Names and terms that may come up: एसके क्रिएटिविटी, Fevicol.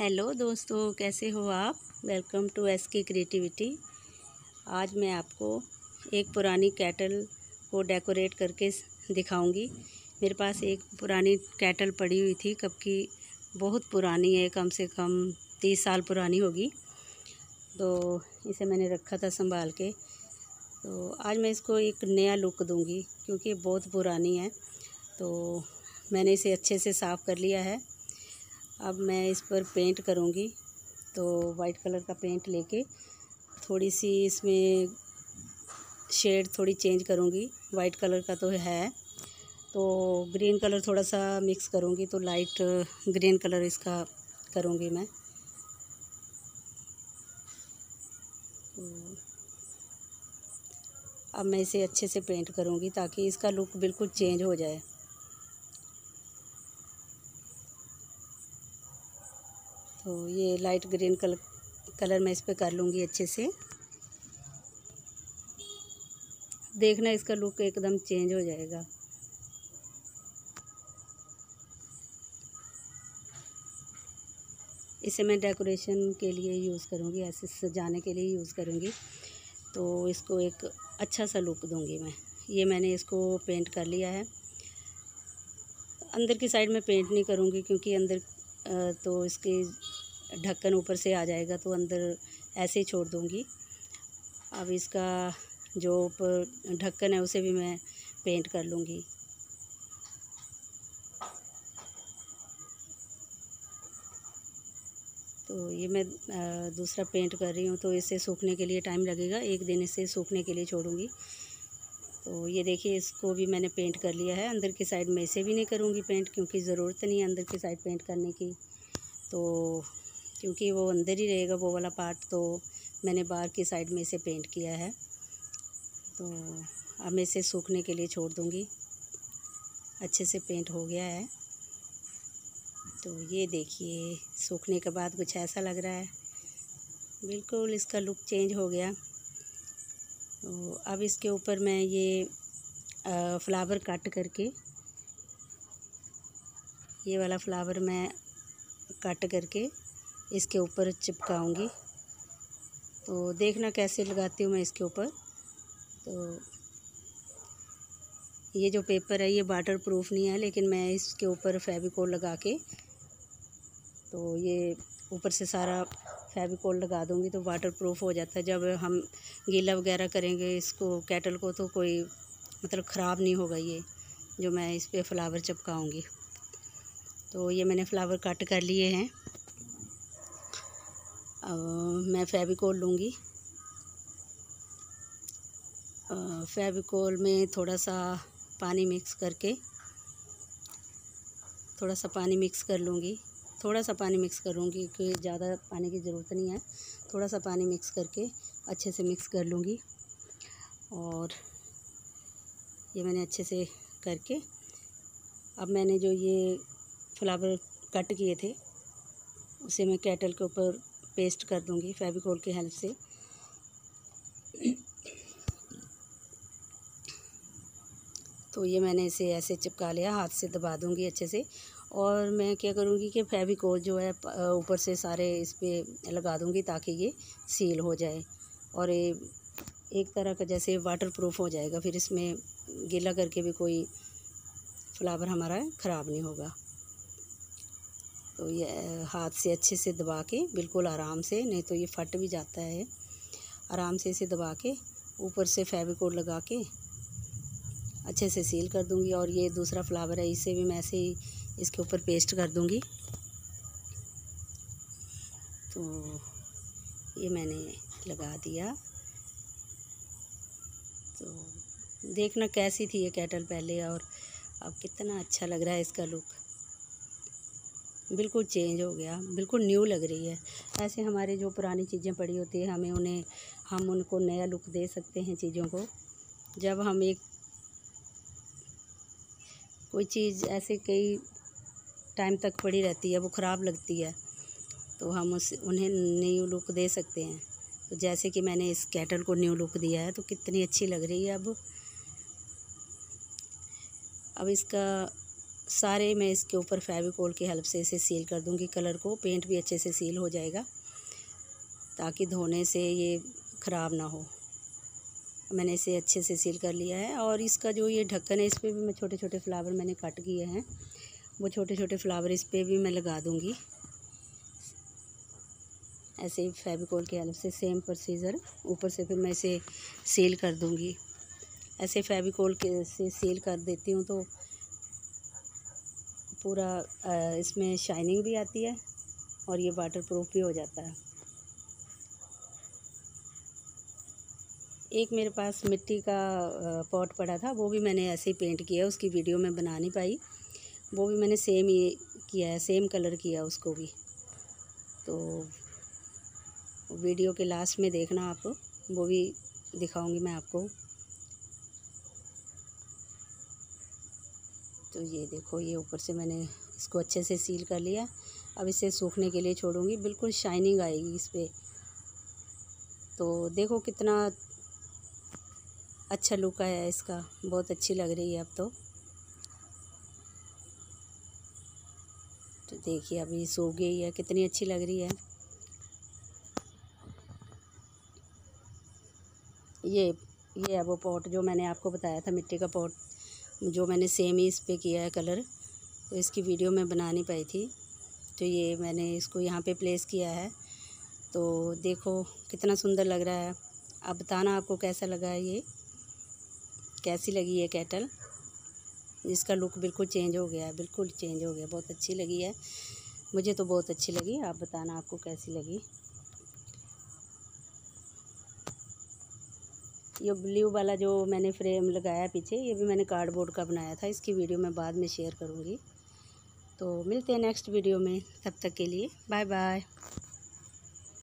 Hello दोस्तों, कैसे हो आप। Welcome to एसके क्रिएटिविटी। आज मैं आपको एक पुरानी कैटल को डेकोरेट करके दिखाऊंगी। मेरे पास एक पुरानी कैटल पड़ी हुई थी, कब की बहुत पुरानी है, कम से कम 30 साल पुरानी होगी। तो इसे मैंने रखा था संभाल के, तो आज मैं इसको एक नया लुक दूंगी क्योंकि बहुत पुरानी है। तो मैंने इसे अच्छे से साफ़ कर लिया है। अब मैं इस पर पेंट करूंगी, तो वाइट कलर का पेंट लेके थोड़ी सी इसमें शेड थोड़ी चेंज करूंगी। वाइट कलर का तो है, तो ग्रीन कलर थोड़ा सा मिक्स करूंगी, तो लाइट ग्रीन कलर इसका करूंगी मैं। तो अब मैं इसे अच्छे से पेंट करूंगी ताकि इसका लुक बिल्कुल चेंज हो जाए। तो ये लाइट ग्रीन कलर मैं इस पर कर लूँगी अच्छे से। देखना, इसका लुक एकदम चेंज हो जाएगा। इसे मैं डेकोरेशन के लिए यूज़ करूँगी, ऐसे सजाने के लिए यूज़ करूँगी, तो इसको एक अच्छा सा लुक दूँगी मैं। ये मैंने इसको पेंट कर लिया है। अंदर की साइड में पेंट नहीं करूँगी क्योंकि अंदर तो इसके ढक्कन ऊपर से आ जाएगा, तो अंदर ऐसे ही छोड़ दूँगी। अब इसका जो ऊपर ढक्कन है उसे भी मैं पेंट कर लूँगी। तो ये मैं दूसरा पेंट कर रही हूँ, तो इसे सूखने के लिए टाइम लगेगा, एक दिन इसे सूखने के लिए छोड़ूँगी। तो ये देखिए, इसको भी मैंने पेंट कर लिया है। अंदर की साइड में इसे भी नहीं करूँगी पेंट क्योंकि ज़रूरत नहीं है अंदर की साइड पेंट करने की, तो क्योंकि वो अंदर ही रहेगा वो वाला पार्ट। तो मैंने बाहर की साइड में इसे पेंट किया है। तो अब मैं इसे सूखने के लिए छोड़ दूँगी। अच्छे से पेंट हो गया है। तो ये देखिए, सूखने के बाद कुछ ऐसा लग रहा है, बिल्कुल इसका लुक चेंज हो गया। तो अब इसके ऊपर मैं ये फ्लावर कट करके, ये वाला फ्लावर मैं कट करके इसके ऊपर चिपकाऊंगी। तो देखना कैसे लगाती हूँ मैं इसके ऊपर। तो ये जो पेपर है ये वाटर प्रूफ नहीं है, लेकिन मैं इसके ऊपर फेविकोल लगा के, तो ये ऊपर से सारा फेविकोल लगा दूंगी, तो वाटर प्रूफ हो जाता है। जब हम गीला वगैरह करेंगे इसको, कैटल को, तो कोई मतलब ख़राब नहीं होगा ये जो मैं इस पर फ्लावर चिपकाऊंगी। तो ये मैंने फ्लावर कट कर लिए हैं। अब मैं फेविकोल लूँगी। फेविकोल में थोड़ा सा पानी मिक्स करके, थोड़ा सा पानी मिक्स कर लूँगी, थोड़ा सा पानी मिक्स करूँगी कि ज़्यादा पानी की ज़रूरत नहीं है। थोड़ा सा पानी मिक्स करके अच्छे से मिक्स कर लूँगी। और ये मैंने अच्छे से करके, अब मैंने जो ये फ्लावर कट किए थे उसे मैं कैटल के ऊपर पेस्ट कर दूँगी फेविकोल की हेल्प से। तो ये मैंने इसे ऐसे चिपका लिया, हाथ से दबा दूँगी अच्छे से। और मैं क्या करूँगी कि फेविकोल जो है ऊपर से सारे इस पर लगा दूँगी ताकि ये सील हो जाए और ये एक तरह का जैसे वाटर प्रूफ हो जाएगा। फिर इसमें गीला करके भी कोई फ्लावर हमारा ख़राब नहीं होगा। तो ये हाथ से अच्छे से दबा के, बिल्कुल आराम से, नहीं तो ये फट भी जाता है। आराम से इसे दबा के ऊपर से फेविकोल लगा के अच्छे से सील कर दूँगी। और ये दूसरा फ्लावर है इसे भी मैं ऐसे ही इसके ऊपर पेस्ट कर दूँगी। तो ये मैंने लगा दिया। तो देखना कैसी थी ये कैटल पहले और अब कितना अच्छा लग रहा है। इसका लुक बिल्कुल चेंज हो गया, बिल्कुल न्यू लग रही है। ऐसे हमारे जो पुरानी चीज़ें पड़ी होती है हमें उन्हें, हम उनको नया लुक दे सकते हैं चीज़ों को। जब हम एक कोई चीज़ ऐसे कई टाइम तक पड़ी रहती है, वो ख़राब लगती है, तो हम उन्हें न्यू लुक दे सकते हैं। तो जैसे कि मैंने इस कैटल को न्यू लुक दिया है, तो कितनी अच्छी लग रही है अब। अब इसका सारे मैं इसके ऊपर फेविकोल की हेल्प से इसे सील कर दूंगी कलर को। पेंट भी अच्छे से सील हो जाएगा ताकि धोने से ये ख़राब ना हो। मैंने इसे अच्छे से सील कर लिया है और इसका जो ये ढक्कन है इस पर भी मैं छोटे छोटे फ्लावर मैंने कट किए हैं, वो छोटे छोटे फ्लावर इस पर भी मैं लगा दूँगी। ऐसे ही फेविकोल की हेल्प से सेम प्रोसीजर ऊपर से फिर मैं इसे सील कर दूँगी। ऐसे फेविकोल के से सील कर देती हूँ तो पूरा इसमें शाइनिंग भी आती है और ये वाटरप्रूफ भी हो जाता है। एक मेरे पास मिट्टी का पॉट पड़ा था, वो भी मैंने ऐसे ही पेंट किया, उसकी वीडियो में बना नहीं पाई। वो भी मैंने सेम ही किया है, सेम कलर किया उसको भी, तो वीडियो के लास्ट में देखना आप, वो भी दिखाऊंगी मैं आपको। तो ये देखो, ये ऊपर से मैंने इसको अच्छे से सील कर लिया। अब इसे सूखने के लिए छोड़ूंगी, बिल्कुल शाइनिंग आएगी इस पर। तो देखो कितना अच्छा लुक आया इसका, बहुत अच्छी लग रही है अब तो देखिए अभी सूख गई है, कितनी अच्छी लग रही है। ये है वो पॉट जो मैंने आपको बताया था, मिट्टी का पॉट जो मैंने सेम ही इस पर किया है कलर, तो इसकी वीडियो मैं बना नहीं पाई थी। तो ये मैंने इसको यहाँ पे प्लेस किया है, तो देखो कितना सुंदर लग रहा है। अब बताना आपको कैसा लगा है, ये कैसी लगी है कैटल, इसका लुक बिल्कुल चेंज हो गया है, बिल्कुल चेंज हो गया, बहुत अच्छी लगी है मुझे, तो बहुत अच्छी लगी। आप बताना आपको कैसी लगी। ये ब्लू वाला जो मैंने फ्रेम लगाया पीछे, ये भी मैंने कार्डबोर्ड का बनाया था, इसकी वीडियो मैं बाद में शेयर करूँगी। तो मिलते हैं नेक्स्ट वीडियो में, तब तक के लिए बाय बाय।